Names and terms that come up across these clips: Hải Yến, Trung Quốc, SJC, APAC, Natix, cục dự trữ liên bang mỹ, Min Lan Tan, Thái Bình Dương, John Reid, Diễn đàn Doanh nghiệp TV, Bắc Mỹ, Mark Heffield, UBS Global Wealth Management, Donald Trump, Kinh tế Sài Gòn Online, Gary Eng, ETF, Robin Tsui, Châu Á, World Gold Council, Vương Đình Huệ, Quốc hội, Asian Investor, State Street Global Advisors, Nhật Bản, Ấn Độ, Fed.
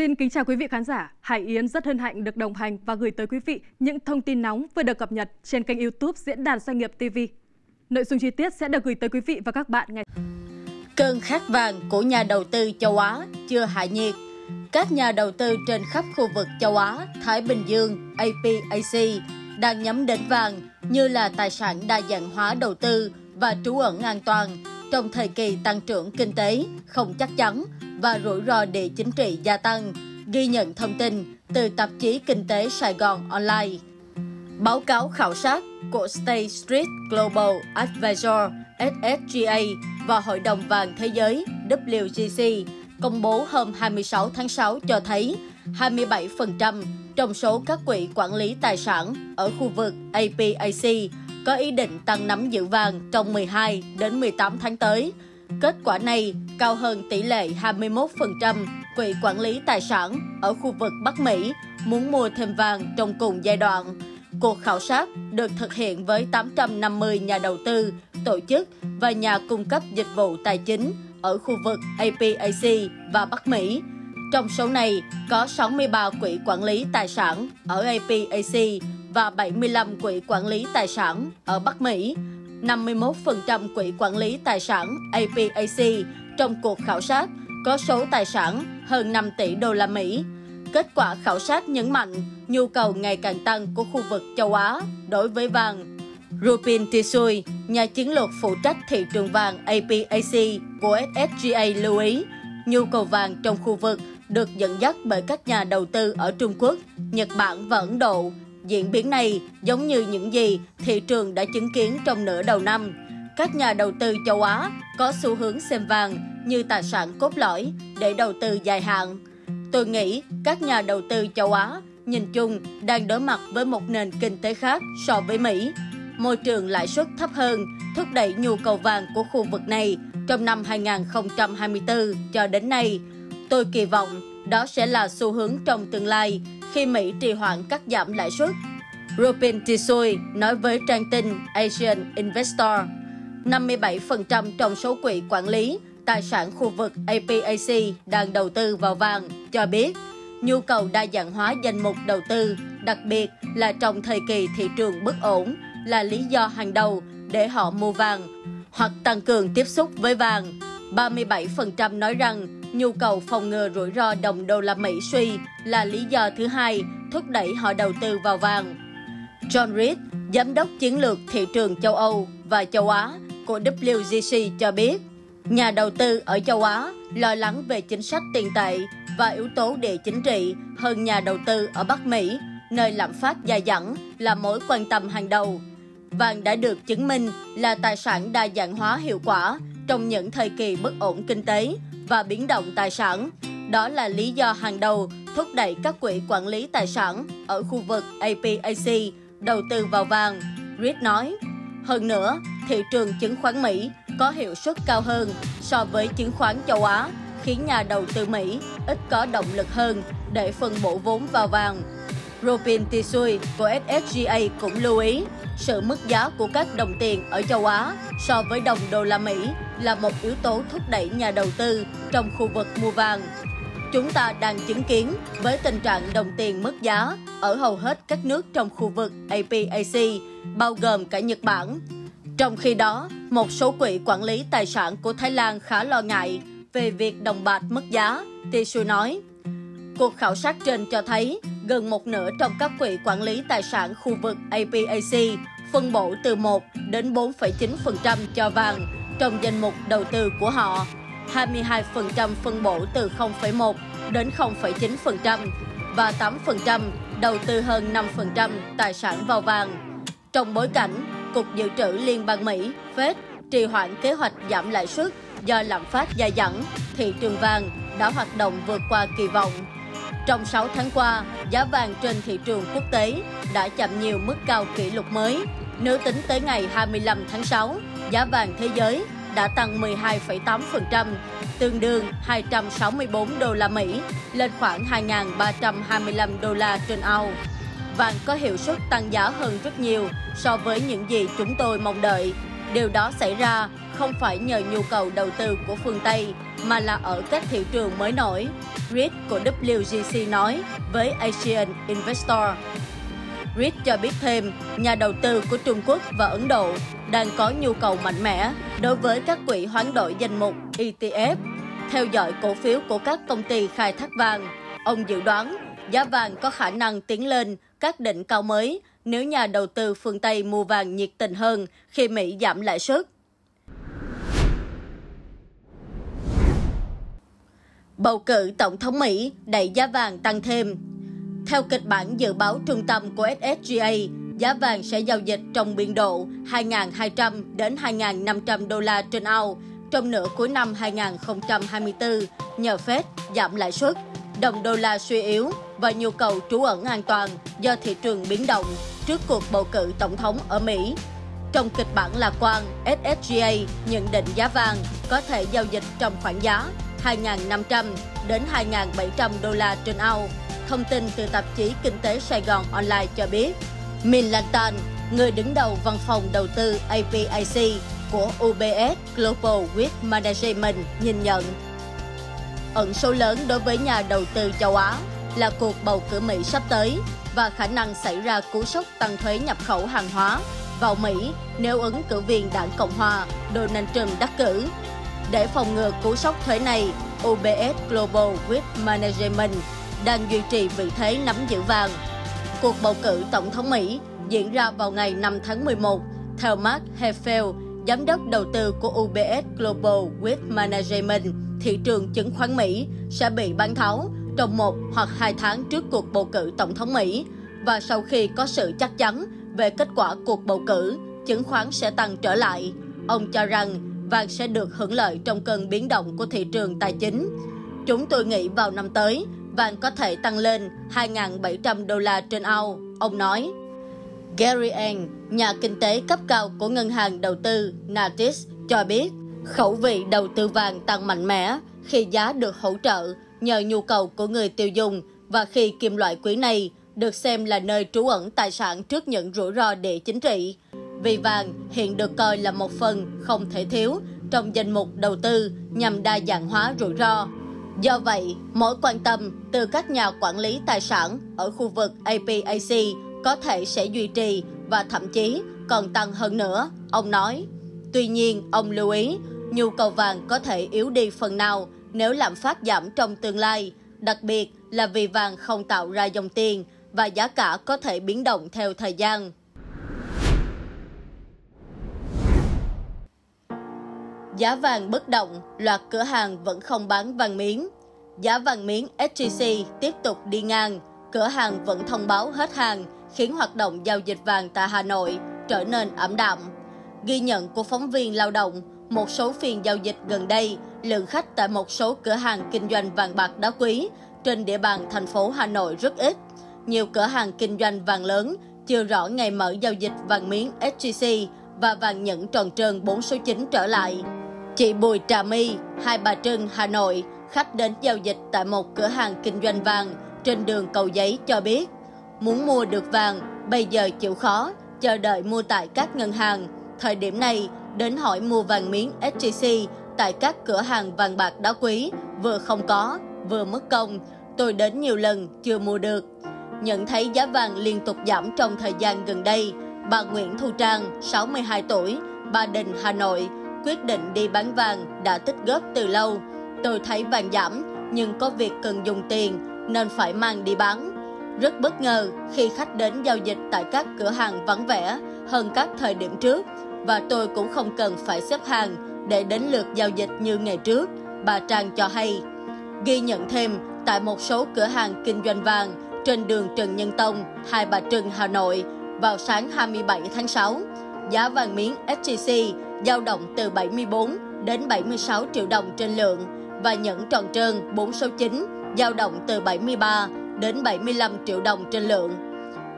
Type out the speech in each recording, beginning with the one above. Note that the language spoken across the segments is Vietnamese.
Xin kính chào quý vị khán giả, Hải Yến rất hân hạnh được đồng hành và gửi tới quý vị những thông tin nóng vừa được cập nhật trên kênh YouTube Diễn đàn Doanh nghiệp TV. Nội dung chi tiết sẽ được gửi tới quý vị và các bạn ngày. Cơn khát vàng của nhà đầu tư châu Á chưa hạ nhiệt. Các nhà đầu tư trên khắp khu vực châu Á, Thái Bình Dương, APAC đang nhắm đến vàng như là tài sản đa dạng hóa đầu tư và trú ẩn an toàn trong thời kỳ tăng trưởng kinh tế không chắc chắn và rủi ro địa chính trị gia tăng, ghi nhận thông tin từ tạp chí Kinh tế Sài Gòn Online. Báo cáo khảo sát của State Street Global Advisors SSGA và Hội đồng Vàng Thế giới WGC công bố hôm 26 tháng 6 cho thấy 27% trong số các quỹ quản lý tài sản ở khu vực APAC có ý định tăng nắm giữ vàng trong 12 đến 18 tháng tới. Kết quả này cao hơn tỷ lệ 21% quỹ quản lý tài sản ở khu vực Bắc Mỹ muốn mua thêm vàng trong cùng giai đoạn. Cuộc khảo sát được thực hiện với 850 nhà đầu tư, tổ chức và nhà cung cấp dịch vụ tài chính ở khu vực APAC và Bắc Mỹ. Trong số này có 63 quỹ quản lý tài sản ở APAC và 75 quỹ quản lý tài sản ở Bắc Mỹ. 51% quỹ quản lý tài sản APAC trong cuộc khảo sát có số tài sản hơn 5 tỷ đô la Mỹ. Kết quả khảo sát nhấn mạnh nhu cầu ngày càng tăng của khu vực châu Á đối với vàng. Robin Tsui, nhà chiến lược phụ trách thị trường vàng APAC của SSGA lưu ý, nhu cầu vàng trong khu vực được dẫn dắt bởi các nhà đầu tư ở Trung Quốc, Nhật Bản và Ấn Độ. Diễn biến này giống như những gì thị trường đã chứng kiến trong nửa đầu năm. Các nhà đầu tư châu Á có xu hướng xem vàng như tài sản cốt lõi để đầu tư dài hạn. Tôi nghĩ các nhà đầu tư châu Á nhìn chung đang đối mặt với một nền kinh tế khác so với Mỹ. Môi trường lãi suất thấp hơn thúc đẩy nhu cầu vàng của khu vực này trong năm 2024 cho đến nay. Tôi kỳ vọng đó sẽ là xu hướng trong tương lai khi Mỹ trì hoãn cắt giảm lãi suất. Robin Tsui nói với trang tin Asian Investor, 57% trong số quỹ quản lý tài sản khu vực APAC đang đầu tư vào vàng, cho biết nhu cầu đa dạng hóa danh mục đầu tư, đặc biệt là trong thời kỳ thị trường bất ổn, là lý do hàng đầu để họ mua vàng hoặc tăng cường tiếp xúc với vàng. 37% nói rằng nhu cầu phòng ngừa rủi ro đồng đô la Mỹ suy là lý do thứ hai thúc đẩy họ đầu tư vào vàng. John Reid, giám đốc chiến lược thị trường châu Âu và châu Á của WGC cho biết, nhà đầu tư ở châu Á lo lắng về chính sách tiền tệ và yếu tố địa chính trị hơn nhà đầu tư ở Bắc Mỹ, nơi lạm phát dà dẳng là mối quan tâm hàng đầu. Vàng đã được chứng minh là tài sản đa dạng hóa hiệu quả trong những thời kỳ bất ổn kinh tế và biến động tài sản. Đó là lý do hàng đầu thúc đẩy các quỹ quản lý tài sản ở khu vực APAC đầu tư vào vàng, Reid nói. Hơn nữa, thị trường chứng khoán Mỹ có hiệu suất cao hơn so với chứng khoán châu Á, khiến nhà đầu tư Mỹ ít có động lực hơn để phân bổ vốn vào vàng. Robin Tsui của SSGA cũng lưu ý, sự mất giá của các đồng tiền ở châu Á so với đồng đô la Mỹ là một yếu tố thúc đẩy nhà đầu tư trong khu vực mua vàng. Chúng ta đang chứng kiến với tình trạng đồng tiền mất giá ở hầu hết các nước trong khu vực APAC, bao gồm cả Nhật Bản. Trong khi đó, một số quỹ quản lý tài sản của Thái Lan khá lo ngại về việc đồng bạc mất giá, Tsui nói. Cuộc khảo sát trên cho thấy gần một nửa trong các quỹ quản lý tài sản khu vực APAC phân bổ từ 1 đến 4,9% cho vàng trong danh mục đầu tư của họ, 22% phân bổ từ 0,1 đến 0,9% và 8% đầu tư hơn 5% tài sản vào vàng. Trong bối cảnh, Cục Dự trữ Liên bang Mỹ, Fed, trì hoãn kế hoạch giảm lãi suất do lạm phát dà dẳng, thị trường vàng đã hoạt động vượt qua kỳ vọng. Trong 6 tháng qua, giá vàng trên thị trường quốc tế đã chạm nhiều mức cao kỷ lục mới. Nếu tính tới ngày 25 tháng 6, giá vàng thế giới đã tăng 12,8%, tương đương 264 đô la Mỹ lên khoảng 2.325 đô la trên ounce. Vàng có hiệu suất tăng giá hơn rất nhiều so với những gì chúng tôi mong đợi. Điều đó xảy ra không phải nhờ nhu cầu đầu tư của phương Tây, mà là ở các thị trường mới nổi, Reid của WGC nói với Asian Investor. Reid cho biết thêm, nhà đầu tư của Trung Quốc và Ấn Độ đang có nhu cầu mạnh mẽ đối với các quỹ hoán đổi danh mục ETF, theo dõi cổ phiếu của các công ty khai thác vàng. Ông dự đoán giá vàng có khả năng tiến lên các đỉnh cao mới nếu nhà đầu tư phương Tây mua vàng nhiệt tình hơn khi Mỹ giảm lãi suất. Bầu cử Tổng thống Mỹ đẩy giá vàng tăng thêm. Theo kịch bản dự báo trung tâm của SSGA, giá vàng sẽ giao dịch trong biên độ 2.200 đến 2.500 đô la trên ounce trong nửa cuối năm 2024 nhờ Fed giảm lãi suất, đồng đô la suy yếu và nhu cầu trú ẩn an toàn do thị trường biến động trước cuộc bầu cử tổng thống ở Mỹ. Trong kịch bản lạc quan, SSGA nhận định giá vàng có thể giao dịch trong khoảng giá 2.500 đến 2.700 đô la trên ounce. Thông tin từ tạp chí Kinh tế Sài Gòn Online cho biết, Min Lan Tan, người đứng đầu văn phòng đầu tư APAC của UBS Global Wealth Management nhìn nhận. Ẩn số lớn đối với nhà đầu tư châu Á là cuộc bầu cử Mỹ sắp tới và khả năng xảy ra cú sốc tăng thuế nhập khẩu hàng hóa vào Mỹ nếu ứng cử viên đảng Cộng hòa Donald Trump đắc cử. Để phòng ngừa cú sốc thuế này, UBS Global Wealth Management đang duy trì vị thế nắm giữ vàng. Cuộc bầu cử Tổng thống Mỹ diễn ra vào ngày 5 tháng 11, theo Mark Heffield, giám đốc đầu tư của UBS Global Wealth Management, thị trường chứng khoán Mỹ sẽ bị bán tháo trong 1 hoặc 2 tháng trước cuộc bầu cử Tổng thống Mỹ, và sau khi có sự chắc chắn về kết quả cuộc bầu cử, chứng khoán sẽ tăng trở lại. Ông cho rằng vàng sẽ được hưởng lợi trong cơn biến động của thị trường tài chính. Chúng tôi nghĩ vào năm tới, vàng có thể tăng lên 2.700 đô la trên ounce, ông nói. Gary Eng, nhà kinh tế cấp cao của ngân hàng đầu tư Natix, cho biết khẩu vị đầu tư vàng tăng mạnh mẽ khi giá được hỗ trợ nhờ nhu cầu của người tiêu dùng và khi kim loại quý này được xem là nơi trú ẩn tài sản trước những rủi ro địa chính trị. Vì vàng hiện được coi là một phần không thể thiếu trong danh mục đầu tư nhằm đa dạng hóa rủi ro. Do vậy, mối quan tâm từ các nhà quản lý tài sản ở khu vực APAC có thể sẽ duy trì và thậm chí còn tăng hơn nữa, ông nói. Tuy nhiên, ông lưu ý, nhu cầu vàng có thể yếu đi phần nào nếu lạm phát giảm trong tương lai, đặc biệt là vì vàng không tạo ra dòng tiền và giá cả có thể biến động theo thời gian. Giá vàng bất động, loạt cửa hàng vẫn không bán vàng miếng. Giá vàng miếng SJC tiếp tục đi ngang, cửa hàng vẫn thông báo hết hàng, khiến hoạt động giao dịch vàng tại Hà Nội trở nên ảm đạm. Ghi nhận của phóng viên Lao động, một số phiên giao dịch gần đây, lượng khách tại một số cửa hàng kinh doanh vàng bạc đá quý trên địa bàn thành phố Hà Nội rất ít. Nhiều cửa hàng kinh doanh vàng lớn chưa rõ ngày mở giao dịch vàng miếng SJC và vàng nhẫn tròn trơn 4 số 9 trở lại. Chị Bùi Trà My, Hai Bà Trưng, Hà Nội, khách đến giao dịch tại một cửa hàng kinh doanh vàng trên đường Cầu Giấy cho biết, muốn mua được vàng, bây giờ chịu khó, chờ đợi mua tại các ngân hàng. Thời điểm này, đến hỏi mua vàng miếng SJC tại các cửa hàng vàng bạc đá quý, vừa không có, vừa mất công. Tôi đến nhiều lần, chưa mua được. Nhận thấy giá vàng liên tục giảm trong thời gian gần đây, bà Nguyễn Thu Trang, 62 tuổi, Ba Đình, Hà Nội, quyết định đi bán vàng đã tích góp từ lâu. Tôi thấy vàng giảm, nhưng có việc cần dùng tiền nên phải mang đi bán. Rất bất ngờ khi khách đến giao dịch tại các cửa hàng vắng vẻ hơn các thời điểm trước, và tôi cũng không cần phải xếp hàng để đến lượt giao dịch như ngày trước, bà Trang cho hay. Ghi nhận thêm, tại một số cửa hàng kinh doanh vàng trên đường Trần Nhân Tông, Hai Bà Trưng, Hà Nội, vào sáng 27 tháng 6, giá vàng miếng SJC dao động từ 74 đến 76 triệu đồng trên lượng và nhẫn tròn trơn 4 số 9 dao động từ 73 đến 75 triệu đồng trên lượng.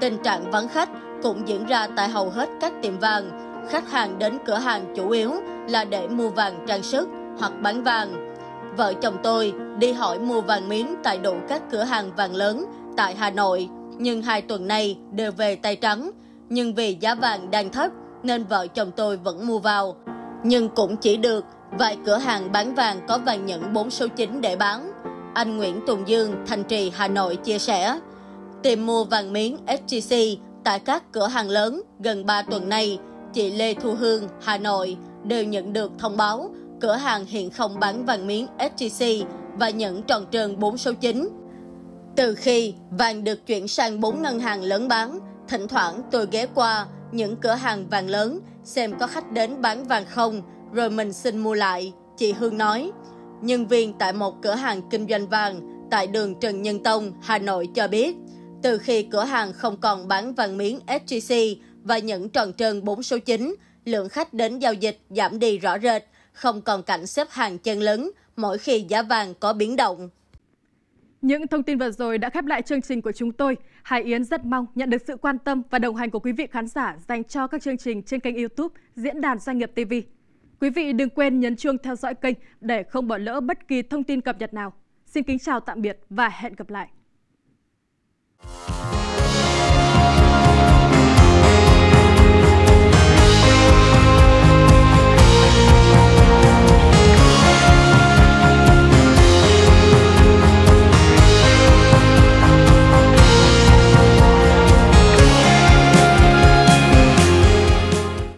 Tình trạng vắng khách cũng diễn ra tại hầu hết các tiệm vàng. Khách hàng đến cửa hàng chủ yếu là để mua vàng trang sức hoặc bán vàng. Vợ chồng tôi đi hỏi mua vàng miếng tại đủ các cửa hàng vàng lớn tại Hà Nội, nhưng 2 tuần nay đều về tay trắng. Nhưng vì giá vàng đang thấp nên vợ chồng tôi vẫn mua vào. nhưng cũng chỉ được vài cửa hàng bán vàng có vàng nhẫn 4 số 9 để bán. Anh Nguyễn Tùng Dương, Thanh Trì, Hà Nội chia sẻ, tìm mua vàng miếng SJC tại các cửa hàng lớn gần 3 tuần nay, chị Lê Thu Hương, Hà Nội đều nhận được thông báo cửa hàng hiện không bán vàng miếng SJC và nhẫn tròn trơn 4 số 9. Từ khi vàng được chuyển sang 4 ngân hàng lớn bán, thỉnh thoảng tôi ghé qua những cửa hàng vàng lớn xem có khách đến bán vàng không, rồi mình xin mua lại, chị Hương nói. Nhân viên tại một cửa hàng kinh doanh vàng tại đường Trần Nhân Tông, Hà Nội cho biết, từ khi cửa hàng không còn bán vàng miếng SJC và nhẫn tròn trơn 4 số 9, lượng khách đến giao dịch giảm đi rõ rệt, không còn cảnh xếp hàng chen lấn mỗi khi giá vàng có biến động. Những thông tin vừa rồi đã khép lại chương trình của chúng tôi. Hải Yến rất mong nhận được sự quan tâm và đồng hành của quý vị khán giả dành cho các chương trình trên kênh YouTube Diễn đàn Doanh nghiệp TV. Quý vị đừng quên nhấn chuông theo dõi kênh để không bỏ lỡ bất kỳ thông tin cập nhật nào. Xin kính chào tạm biệt và hẹn gặp lại!